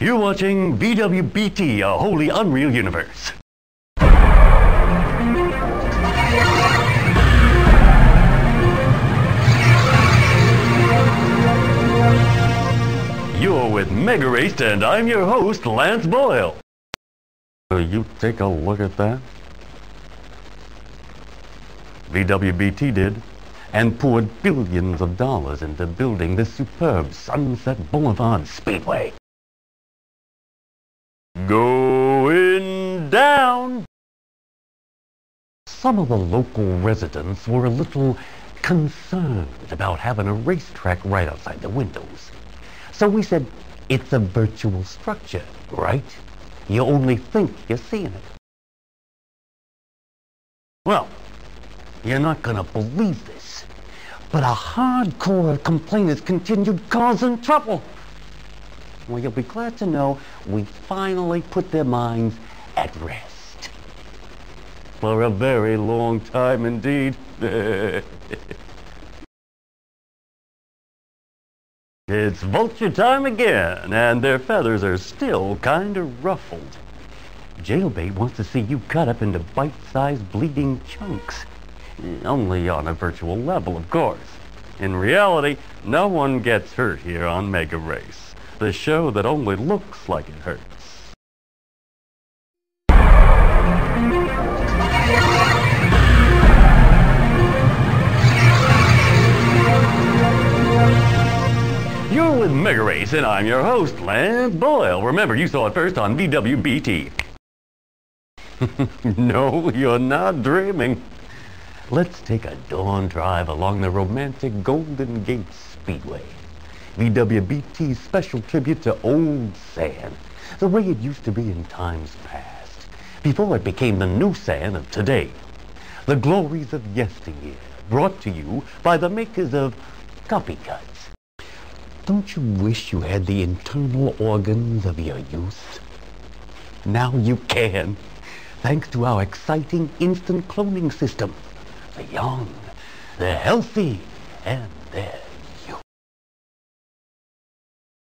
You're watching VWBT, a wholly unreal universe. You're with MegaRace, and I'm your host, Lance Boyle. Will you take a look at that? VWBT did, and poured billions of dollars into building this superb Sunset Boulevard Speedway. Going down! Some of the local residents were a little concerned about having a racetrack right outside their windows. So we said, it's a virtual structure, right? You only think you're seeing it. Well, you're not gonna believe this, but a hardcore complainers continued causing trouble. Well, you'll be glad to know we finally put their minds at rest. For a very long time indeed. It's vulture time again, and their feathers are still kind of ruffled. Jailbait wants to see you cut up into bite-sized bleeding chunks. Only on a virtual level, of course. In reality, no one gets hurt here on MegaRace, the show that only looks like it hurts. You're with MegaRace, and I'm your host, Lance Boyle. Remember, you saw it first on VWBT. No, you're not dreaming. Let's take a dawn drive along the romantic Golden Gate Speedway, VWBT's special tribute to old San, the way it used to be in times past, before it became the new San of today. The glories of yesteryear, brought to you by the makers of Copy Cuts. Don't you wish you had the internal organs of your youth? Now you can, thanks to our exciting instant cloning system. The young, the healthy, and the